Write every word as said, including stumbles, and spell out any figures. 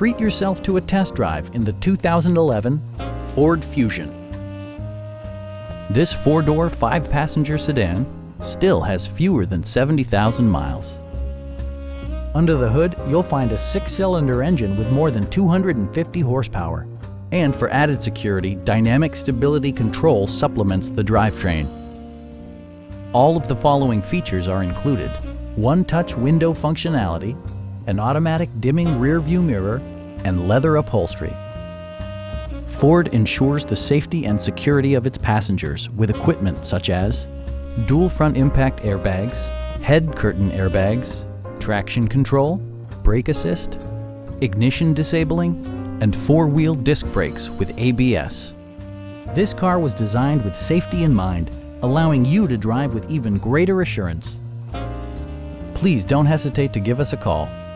treat yourself to a test drive in the two thousand eleven Ford Fusion. This four-door, five-passenger sedan still has fewer than seventy thousand miles. Under the hood, you'll find a six-cylinder engine with more than two hundred fifty horsepower. And for added security, dynamic stability control supplements the drivetrain. All of the following features are included: one-touch window functionality, an automatic dimming rear-view mirror, and leather upholstery. Ford ensures the safety and security of its passengers with equipment such as dual front impact airbags, head curtain airbags, traction control, brake assist, ignition disabling, and four-wheel disc brakes with A B S. This car was designed with safety in mind, allowing you to drive with even greater assurance. Please don't hesitate to give us a call.